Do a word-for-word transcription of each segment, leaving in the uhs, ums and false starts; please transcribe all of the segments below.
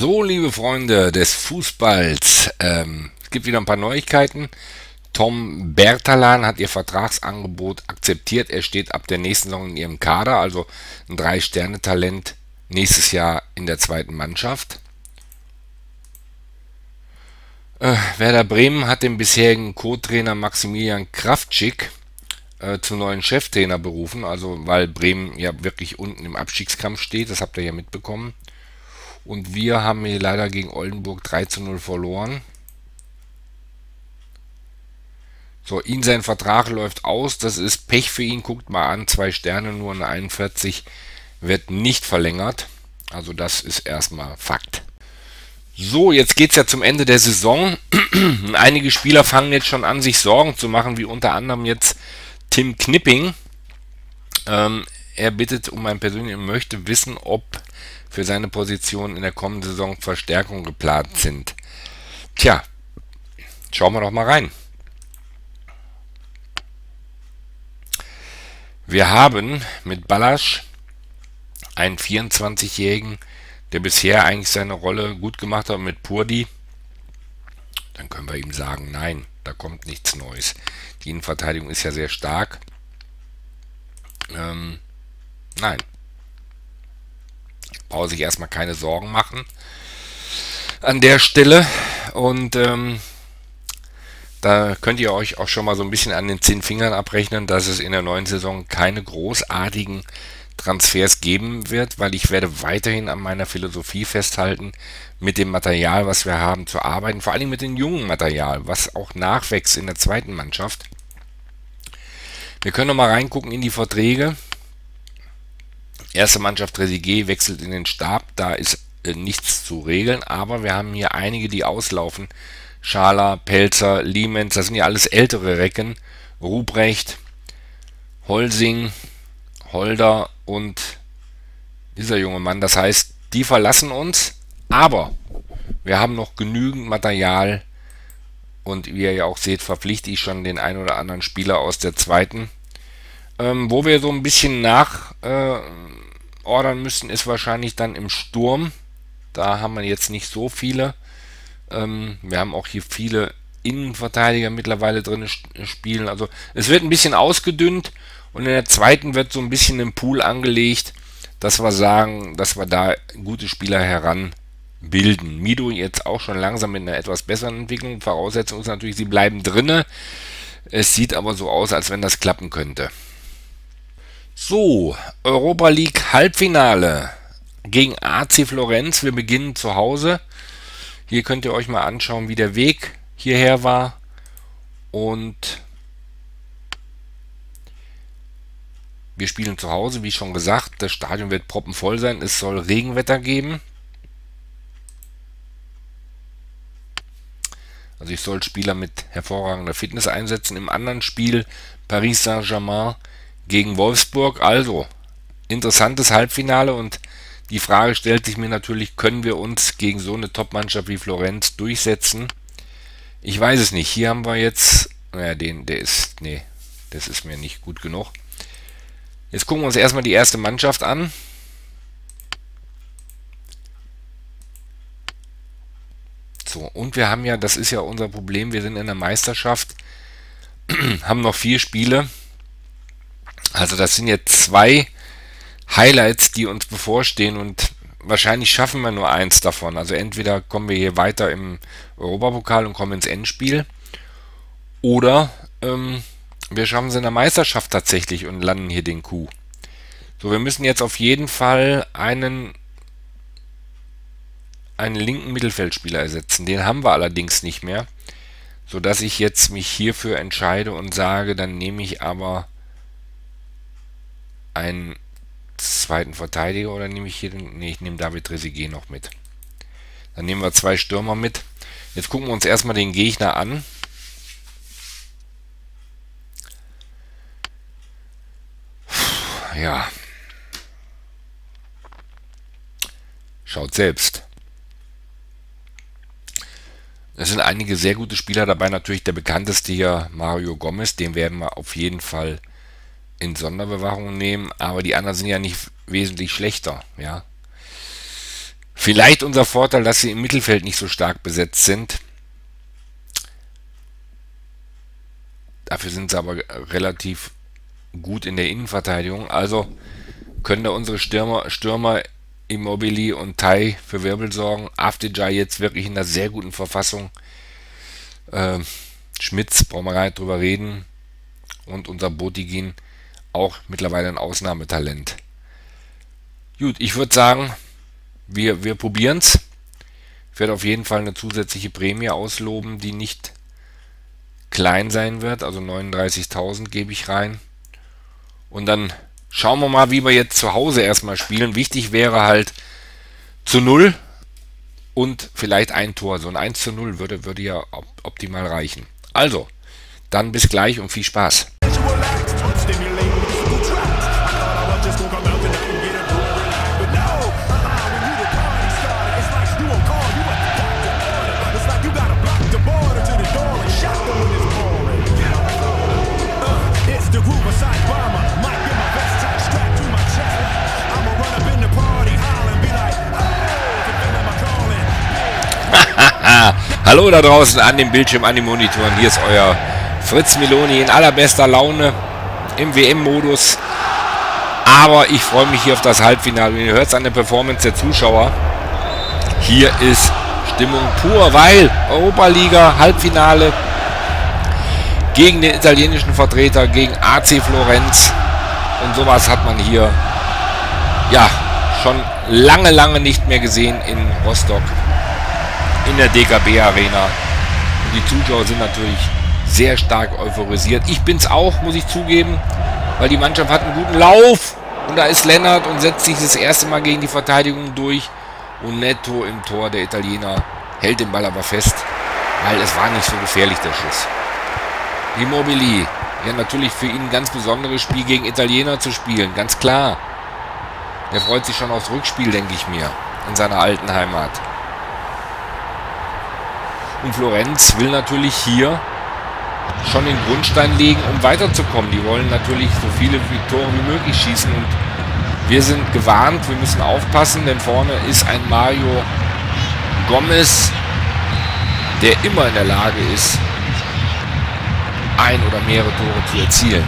So, liebe Freunde des Fußballs, ähm, es gibt wieder ein paar Neuigkeiten. Tom Bertalan hat ihr Vertragsangebot akzeptiert. Er steht ab der nächsten Saison in ihrem Kader, also ein Drei-Sterne-Talent nächstes Jahr in der zweiten Mannschaft. Äh, Werder Bremen hat den bisherigen Co-Trainer Maximilian Kraftschik äh, zum neuen Cheftrainer berufen, also weil Bremen ja wirklich unten im Abstiegskampf steht, das habt ihr ja mitbekommen. Und wir haben hier leider gegen Oldenburg drei zu null verloren. So, ihn sein Vertrag läuft aus. Das ist Pech für ihn. Guckt mal an, zwei Sterne, nur eine einundvierzig. Wird nicht verlängert. Also das ist erstmal Fakt. So, jetzt geht es ja zum Ende der Saison. Einige Spieler fangen jetzt schon an, sich Sorgen zu machen, wie unter anderem jetzt Tim Knipping. Ähm, er bittet um ein persönliches, möchte wissen, ob für seine Position in der kommenden Saison Verstärkungen geplant sind. Tja, schauen wir doch mal rein. Wir haben mit Balasch einen vierundzwanzigjährigen, der bisher eigentlich seine Rolle gut gemacht hat, und mit Purdi, dann können wir ihm sagen, nein, da kommt nichts Neues. Die Innenverteidigung ist ja sehr stark. Ähm, nein. Braucht sich erstmal keine Sorgen machen an der Stelle, und ähm, da könnt ihr euch auch schon mal so ein bisschen an den zehn Fingern abrechnen, dass es in der neuen Saison keine großartigen Transfers geben wird, weil ich werde weiterhin an meiner Philosophie festhalten, mit dem Material, was wir haben, zu arbeiten, vor allem mit dem jungen Material, was auch nachwächst in der zweiten Mannschaft. Wir können noch mal reingucken in die Verträge. Erste Mannschaft Resigé wechselt in den Stab, da ist äh, nichts zu regeln, aber wir haben hier einige, die auslaufen. Schala, Pelzer, Liemens, das sind ja alles ältere Recken. Ruprecht, Holsing, Holder und dieser junge Mann. Das heißt, die verlassen uns, aber wir haben noch genügend Material, und wie ihr ja auch seht, verpflichte ich schon den einen oder anderen Spieler aus der zweiten. Ähm, wo wir so ein bisschen nach äh, ordern müssen, ist wahrscheinlich dann im Sturm. Da haben wir jetzt nicht so viele. Ähm, wir haben auch hier viele Innenverteidiger mittlerweile drin spielen. Also es wird ein bisschen ausgedünnt, und in der zweiten wird so ein bisschen ein Pool angelegt, dass wir sagen, dass wir da gute Spieler heranbilden. Mido jetzt auch schon langsam mit einer etwas besseren Entwicklung. Voraussetzung ist natürlich, sie bleiben drinne. Es sieht aber so aus, als wenn das klappen könnte. So, Europa League Halbfinale gegen A C Florenz. Wir beginnen zu Hause. Hier könnt ihr euch mal anschauen, wie der Weg hierher war. Und wir spielen zu Hause, wie schon gesagt. Das Stadion wird proppenvoll sein. Es soll Regenwetter geben. Also ich soll Spieler mit hervorragender Fitness einsetzen. Im anderen Spiel Paris Saint-Germain gegen Wolfsburg, also interessantes Halbfinale, und die Frage stellt sich mir natürlich, können wir uns gegen so eine Top-Mannschaft wie Florenz durchsetzen? Ich weiß es nicht. Hier haben wir jetzt, naja, den, der ist, nee, das ist mir nicht gut genug. Jetzt gucken wir uns erstmal die erste Mannschaft an. So, und wir haben ja, das ist ja unser Problem, wir sind in der Meisterschaft, haben noch vier Spiele. Also das sind jetzt zwei Highlights, die uns bevorstehen, und wahrscheinlich schaffen wir nur eins davon. Also entweder kommen wir hier weiter im Europapokal und kommen ins Endspiel, oder ähm, wir schaffen es in der Meisterschaft tatsächlich und landen hier den Coup. So, wir müssen jetzt auf jeden Fall einen, einen linken Mittelfeldspieler ersetzen. Den haben wir allerdings nicht mehr, sodass ich jetzt mich hierfür entscheide und sage, dann nehme ich aber einen zweiten Verteidiger, oder nehme ich hier den, nee, ich nehme David Trezeguet noch mit. Dann nehmen wir zwei Stürmer mit. Jetzt gucken wir uns erstmal den Gegner an. Puh, ja. Schaut selbst. Es sind einige sehr gute Spieler dabei, natürlich der bekannteste hier Mario Gomez, den werden wir auf jeden Fall in Sonderbewachung nehmen, aber die anderen sind ja nicht wesentlich schlechter, ja. Vielleicht unser Vorteil, dass sie im Mittelfeld nicht so stark besetzt sind. Dafür sind sie aber relativ gut in der Innenverteidigung. Also können da unsere Stürmer, Stürmer Immobili und Tai für Wirbel sorgen. Aftejai jetzt wirklich in einer sehr guten Verfassung. Äh, Schmitz, brauchen wir gar nicht drüber reden. Und unser Botigin, auch mittlerweile ein Ausnahmetalent. Gut, ich würde sagen, Wir, wir probieren es. Ich werde auf jeden Fall eine zusätzliche Prämie ausloben, die nicht klein sein wird. Also neununddreißigtausend gebe ich rein. Und dann schauen wir mal, wie wir jetzt zu Hause erstmal spielen. Wichtig wäre halt zu null und vielleicht ein Tor. So ein eins zu null würde, würde ja optimal reichen. Also, dann bis gleich und viel Spaß. Hallo da draußen an dem Bildschirm, an den Monitoren. Hier ist euer Fritz Smaloni in allerbester Laune im W M-Modus. Aber ich freue mich hier auf das Halbfinale. Ihr hört es an der Performance der Zuschauer. Hier ist Stimmung pur, weil Europa-Liga Halbfinale gegen den italienischen Vertreter, gegen A C Florenz. Und sowas hat man hier ja schon lange, lange nicht mehr gesehen in Rostock. In der D K B-Arena. Und die Zuschauer sind natürlich sehr stark euphorisiert. Ich bin's auch, muss ich zugeben, weil die Mannschaft hat einen guten Lauf. Und da ist Lennart und setzt sich das erste Mal gegen die Verteidigung durch. Und netto im Tor, der Italiener hält den Ball aber fest, weil es war nicht so gefährlich, der Schuss. Immobili, ja natürlich für ihn ein ganz besonderes Spiel gegen Italiener zu spielen, ganz klar. Er freut sich schon aufs Rückspiel, denke ich mir, in seiner alten Heimat. Und Florenz will natürlich hier schon den Grundstein legen, um weiterzukommen. Die wollen natürlich so viele Tore wie möglich schießen. Und wir sind gewarnt, wir müssen aufpassen, denn vorne ist ein Mario Gomez, der immer in der Lage ist, ein oder mehrere Tore zu erzielen.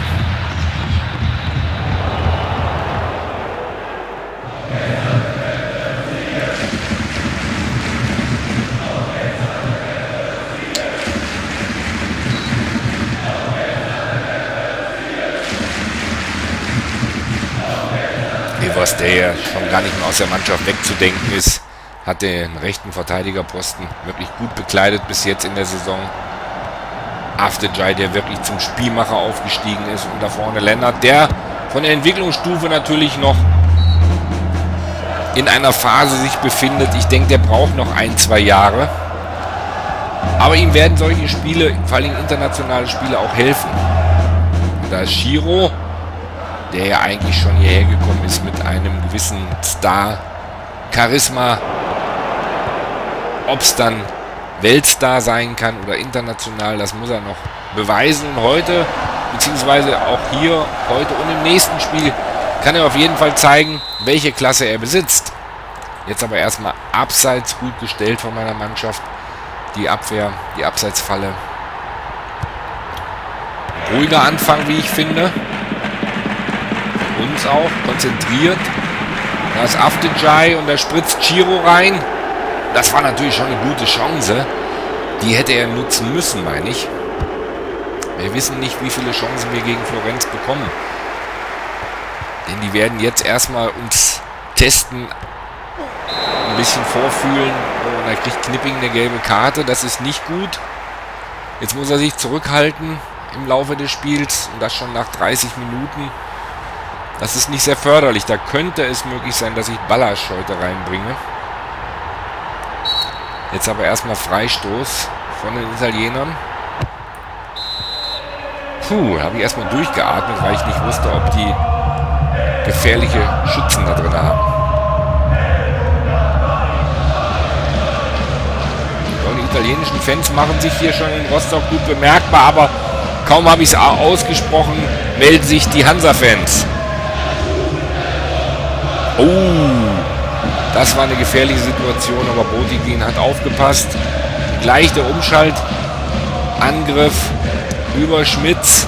Was der ja schon gar nicht mehr aus der Mannschaft wegzudenken ist, hat den rechten Verteidigerposten wirklich gut bekleidet bis jetzt in der Saison. Aftejai, der wirklich zum Spielmacher aufgestiegen ist, und da vorne Lennart, der von der Entwicklungsstufe natürlich noch in einer Phase sich befindet. Ich denke, der braucht noch ein, zwei Jahre. Aber ihm werden solche Spiele, vor allem internationale Spiele, auch helfen. Und da ist Chiro, der ja eigentlich schon hierher gekommen ist mit einem gewissen Star-Charisma. Ob es dann Weltstar sein kann oder international, das muss er noch beweisen. Und heute, beziehungsweise auch hier, heute und im nächsten Spiel, kann er auf jeden Fall zeigen, welche Klasse er besitzt. Jetzt aber erstmal abseits gut gestellt von meiner Mannschaft. Die Abwehr, die Abseitsfalle. Ruhiger Anfang, wie ich finde. Uns auch, konzentriert. Da ist Aftejai und da spritzt Chiro rein. Das war natürlich schon eine gute Chance. Die hätte er nutzen müssen, meine ich. Wir wissen nicht, wie viele Chancen wir gegen Florenz bekommen. Denn die werden jetzt erstmal uns testen, ein bisschen vorfühlen. Und da kriegt Knipping eine gelbe Karte. Das ist nicht gut. Jetzt muss er sich zurückhalten im Laufe des Spiels. Und das schon nach dreißig Minuten. Das ist nicht sehr förderlich. Da könnte es möglich sein, dass ich Balasch heute reinbringe. Jetzt aber erstmal Freistoß von den Italienern. Puh, habe ich erstmal durchgeatmet, weil ich nicht wusste, ob die gefährliche Schützen da drin haben. Und die italienischen Fans machen sich hier schon in Rostock gut bemerkbar, aber kaum habe ich es ausgesprochen, melden sich die Hansa-Fans. Oh, da Das war eine gefährliche Situation, aber Botigin hat aufgepasst. Gleich der Umschaltangriff über Schmitz.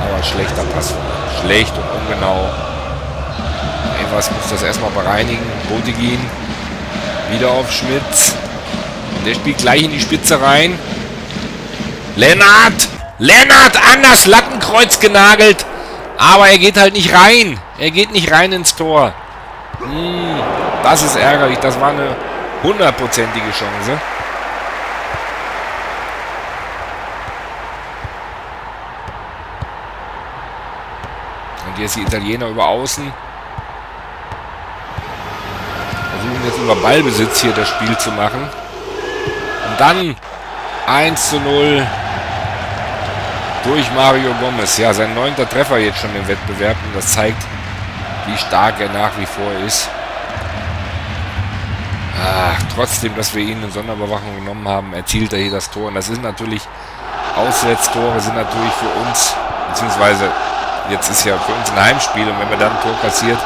Aber schlechter Pass. Schlecht und ungenau. Etwas muss das erstmal bereinigen. Botigin wieder auf Schmitz. Und der spielt gleich in die Spitze rein. Lennart! Lennart an das Lattenkreuz genagelt. Aber er geht halt nicht rein. Er geht nicht rein ins Tor. Mmh, das ist ärgerlich. Das war eine hundertprozentige Chance. Und jetzt die Italiener über außen. Versuchen jetzt über Ballbesitz hier das Spiel zu machen. Und dann eins zu null durch Mario Gomez. Ja, sein neunter Treffer jetzt schon im Wettbewerb. Und das zeigt, wie stark er nach wie vor ist. Ach, trotzdem, dass wir ihn in Sonderüberwachung genommen haben, erzielt er hier das Tor. Und das ist natürlich, Auswärtstore sind natürlich für uns, beziehungsweise jetzt ist ja für uns ein Heimspiel. Und wenn wir dann ein Tor kassiert,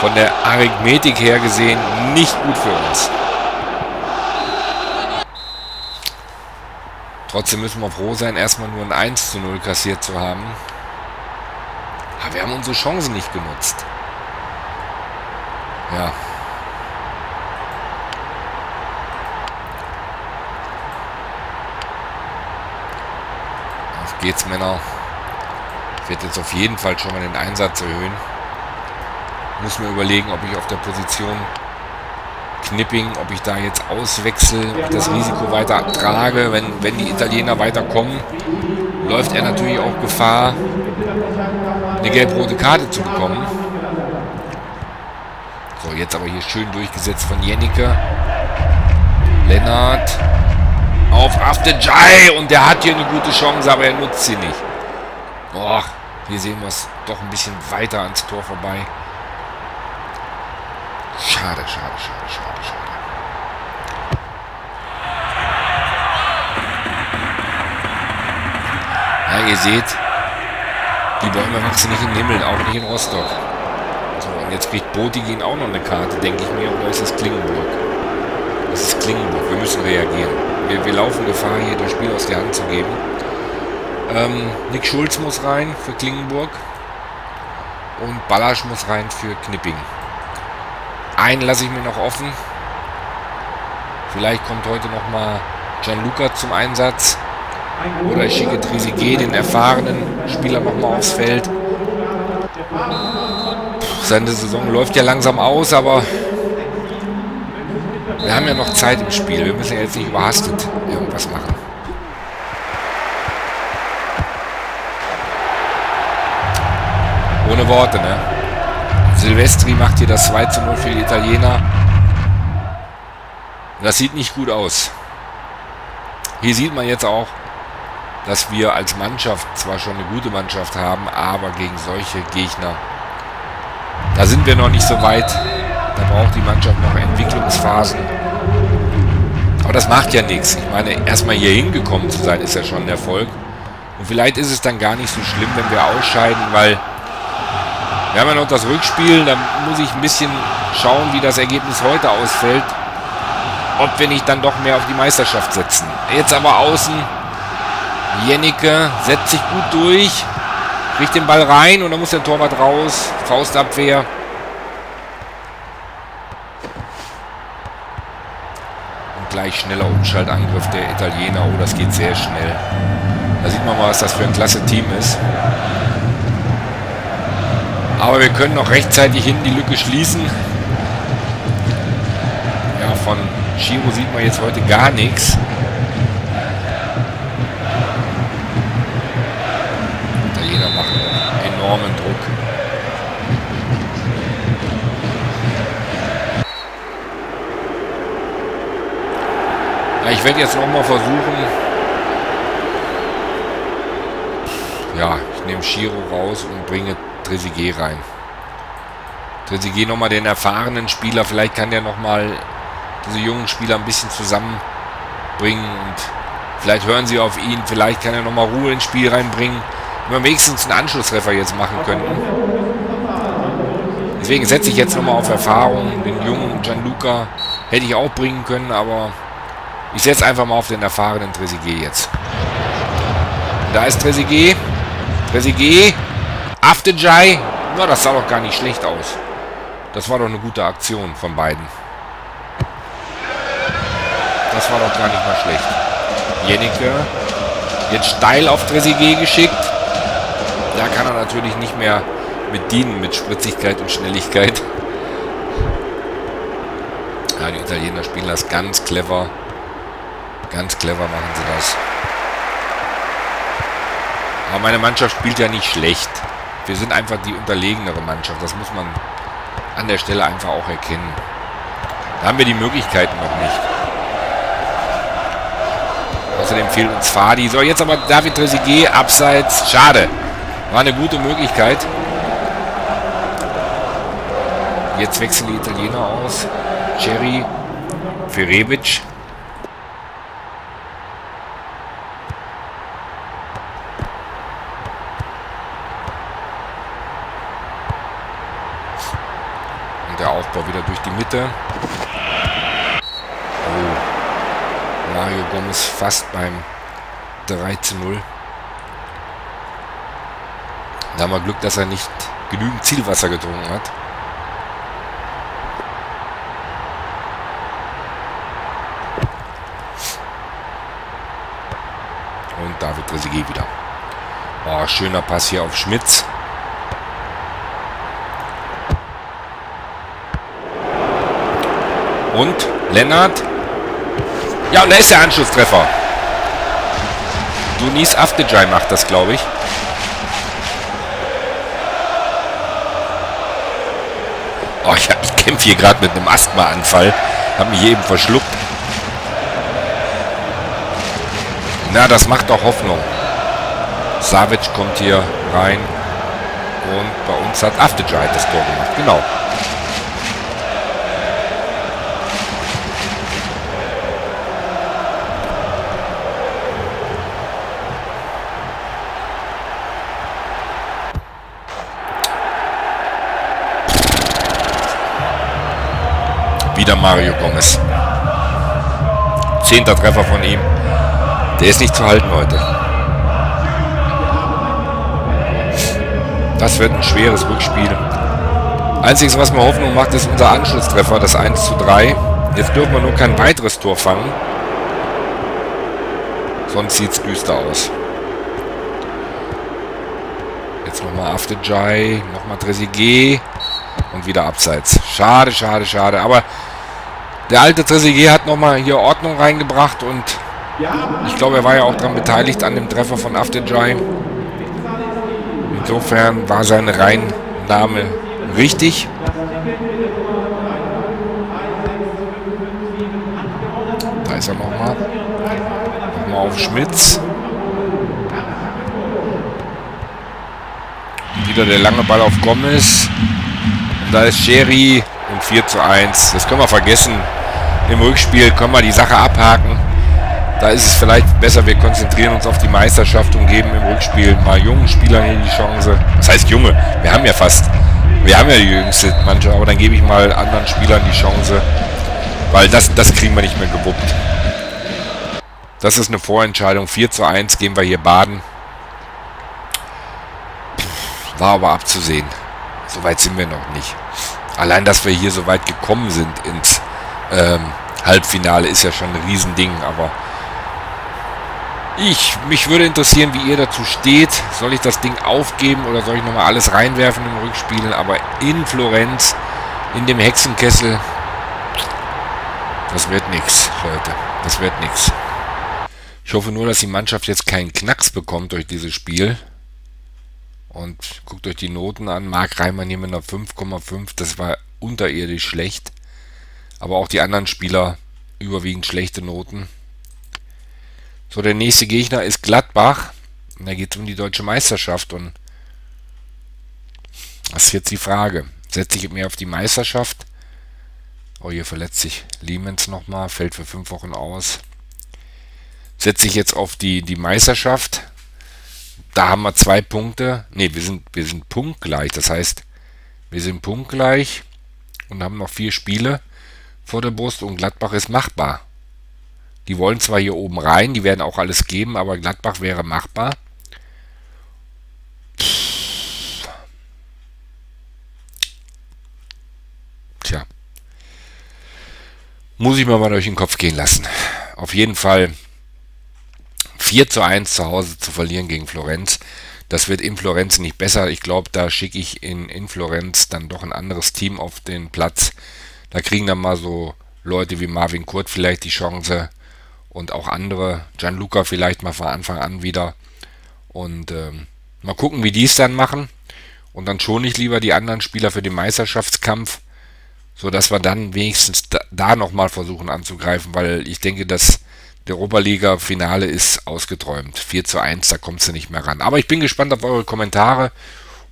von der Arithmetik her gesehen, nicht gut für uns. Trotzdem müssen wir froh sein, erstmal nur ein eins zu null kassiert zu haben. Aber wir haben unsere Chancen nicht genutzt. Ja. Auf geht's, Männer. Ich werde jetzt auf jeden Fall schon mal den Einsatz erhöhen. Muss mir überlegen, ob ich auf der Position Knipping, ob ich da jetzt auswechsel, ob ich das Risiko weiter trage. Wenn, wenn die Italiener weiterkommen, läuft er natürlich auch Gefahr, eine gelb-rote Karte zu bekommen. So, jetzt aber hier schön durchgesetzt von Jenneke. Lennart auf Aftejai und der hat hier eine gute Chance, aber er nutzt sie nicht. Boah, hier sehen wir es doch ein bisschen weiter ans Tor vorbei. Schade, schade, schade, schade, schade. Ja, ihr seht, die Bäume wachsen nicht in den Himmel, auch nicht in Rostock. So, und jetzt kriegt Botigin auch noch eine Karte, denke ich mir. Oder ist das Klingenburg? Das ist Klingenburg, wir müssen reagieren. Wir, wir laufen Gefahr, hier das Spiel aus der Hand zu geben. Ähm, Nick Schulz muss rein für Klingenburg. Und Balasch muss rein für Knipping. Einen lasse ich mir noch offen. Vielleicht kommt heute nochmal Gianluca zum Einsatz. Oder ich schicke Trezeguet, den erfahrenen Spieler, nochmal aufs Feld. Puh, seine Saison läuft ja langsam aus, aber wir haben ja noch Zeit im Spiel. Wir müssen ja jetzt nicht überhastet irgendwas machen. Ohne Worte, ne? Silvestri macht hier das zwei zu null für die Italiener. Das sieht nicht gut aus. Hier sieht man jetzt auch, dass wir als Mannschaft zwar schon eine gute Mannschaft haben, aber gegen solche Gegner, da sind wir noch nicht so weit. Da braucht die Mannschaft noch Entwicklungsphasen. Aber das macht ja nichts. Ich meine, erstmal hier hingekommen zu sein, ist ja schon ein Erfolg. Und vielleicht ist es dann gar nicht so schlimm, wenn wir ausscheiden, weil wir haben ja noch das Rückspiel. Da muss ich ein bisschen schauen, wie das Ergebnis heute ausfällt. Ob wir nicht dann doch mehr auf die Meisterschaft setzen. Jetzt aber außen. Jenneke setzt sich gut durch. Kriegt den Ball rein und dann muss der Torwart raus. Faustabwehr. Und gleich schneller Umschaltangriff der Italiener. Oh, das geht sehr schnell. Da sieht man mal, was das für ein klasse Team ist. Aber wir können noch rechtzeitig hin die Lücke schließen. Ja, von Chiro sieht man jetzt heute gar nichts. Italiener machen enormen Druck. Ja, ich werde jetzt nochmal versuchen. Ja, ich nehme Chiro raus und bringe Trezeguet rein. Trezeguet nochmal den erfahrenen Spieler. Vielleicht kann der nochmal diese jungen Spieler ein bisschen zusammenbringen. Und vielleicht hören sie auf ihn. Vielleicht kann er nochmal Ruhe ins Spiel reinbringen. Wenn wir wenigstens einen Anschlusstreffer jetzt machen könnten. Deswegen setze ich jetzt nochmal auf Erfahrung. Den jungen Gianluca hätte ich auch bringen können, aber ich setze einfach mal auf den erfahrenen Trezeguet jetzt. Da ist Trezeguet. Trezeguet. Aftejai. Na, das sah doch gar nicht schlecht aus. Das war doch eine gute Aktion von beiden. Das war doch gar nicht mal schlecht. Jenneke. Jetzt steil auf Trezeguet geschickt. Da kann er natürlich nicht mehr mit dienen, mit Spritzigkeit und Schnelligkeit. Ja, die Italiener spielen das ganz clever. Ganz clever machen sie das. Aber meine Mannschaft spielt ja nicht schlecht. Wir sind einfach die unterlegenere Mannschaft. Das muss man an der Stelle einfach auch erkennen. Da haben wir die Möglichkeiten noch nicht. Außerdem fehlt uns Fadi. So, jetzt aber David Trezeguet abseits. Schade. War eine gute Möglichkeit. Jetzt wechseln die Italiener aus. Cerci für Rebic. Wieder durch die Mitte. Oh. Mario Gomez fast beim drei zu null. Da haben wir Glück, dass er nicht genügend Zielwasser getrunken hat. Und David Trezeguet wieder. Oh, schöner Pass hier auf Schmitz. Und Lennart. Ja, und da ist der Anschlusstreffer. Donis Avdijaj macht das, glaube ich. Oh, ich, ich kämpfe hier gerade mit einem Asthmaanfall. Habe mich eben verschluckt. Na, das macht doch Hoffnung. Savic kommt hier rein. Und bei uns hat Avdijaj das Tor gemacht. Genau. Wieder Mario Gomez. Zehnter Treffer von ihm. Der ist nicht zu halten heute. Das wird ein schweres Rückspiel. Einziges, was mir Hoffnung macht, ist unser Anschlusstreffer, das eins zu drei. Jetzt dürfen wir nur kein weiteres Tor fangen. Sonst sieht es düster aus. Jetzt nochmal Aftejai, nochmal Trezeguet. Und wieder abseits. Schade, schade, schade. Aber der alte Trezeguet hat nochmal hier Ordnung reingebracht und ich glaube, er war ja auch daran beteiligt an dem Treffer von Aftejai. Insofern war seine Reinnahme richtig. Da ist er nochmal. Nochmal auf Schmitz. Wieder der lange Ball auf Gomez. Da ist Cerci und vier zu eins. Das können wir vergessen. Im Rückspiel können wir die Sache abhaken. Da ist es vielleicht besser, wir konzentrieren uns auf die Meisterschaft und geben im Rückspiel mal jungen Spielern hier die Chance. Das heißt junge, wir haben ja fast, wir haben ja die jüngste Mannschaft, aber dann gebe ich mal anderen Spielern die Chance, weil das, das kriegen wir nicht mehr gewuppt. Das ist eine Vorentscheidung. vier zu eins gehen wir hier baden. Pff, war aber abzusehen. So weit sind wir noch nicht. Allein, dass wir hier so weit gekommen sind ins ähm, Halbfinale, ist ja schon ein Riesending. Aber ich, mich würde interessieren, wie ihr dazu steht. Soll ich das Ding aufgeben oder soll ich nochmal alles reinwerfen im Rückspiel? Aber in Florenz, in dem Hexenkessel, das wird nichts, Leute. Das wird nichts. Ich hoffe nur, dass die Mannschaft jetzt keinen Knacks bekommt durch dieses Spiel. Und guckt euch die Noten an. Marc Reimann hier mit einer fünf Komma fünf. Das war unterirdisch schlecht. Aber auch die anderen Spieler überwiegend schlechte Noten. So, der nächste Gegner ist Gladbach. Und da geht es um die deutsche Meisterschaft. Und das ist jetzt die Frage. Setze ich mehr auf die Meisterschaft? Oh, hier verletzt sich Liemens nochmal. Fällt für fünf Wochen aus. Setze ich jetzt auf die, die Meisterschaft? Da haben wir zwei Punkte. Ne, wir sind, wir sind punktgleich. Das heißt, Wir sind punktgleich und haben noch vier Spiele vor der Brust und Gladbach ist machbar. Die wollen zwar hier oben rein, die werden auch alles geben, aber Gladbach wäre machbar. Pff. Tja. Muss ich mir mal durch den Kopf gehen lassen. Auf jeden Fall vier zu eins zu Hause zu verlieren gegen Florenz. Das wird in Florenz nicht besser. Ich glaube, da schicke ich in, in Florenz dann doch ein anderes Team auf den Platz. Da kriegen dann mal so Leute wie Marvin Kurt vielleicht die Chance und auch andere. Gianluca vielleicht mal von Anfang an wieder. Und ähm, mal gucken, wie die es dann machen. Und dann schone ich lieber die anderen Spieler für den Meisterschaftskampf, sodass wir dann wenigstens da, da nochmal versuchen anzugreifen, weil ich denke, dass der Europa-Liga-Finale ist ausgeträumt. vier zu eins, da kommt sie nicht mehr ran. Aber ich bin gespannt auf eure Kommentare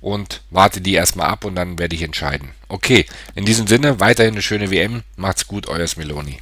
und warte die erstmal ab und dann werde ich entscheiden. Okay, in diesem Sinne, weiterhin eine schöne W M. Macht's gut, euer Smaloni.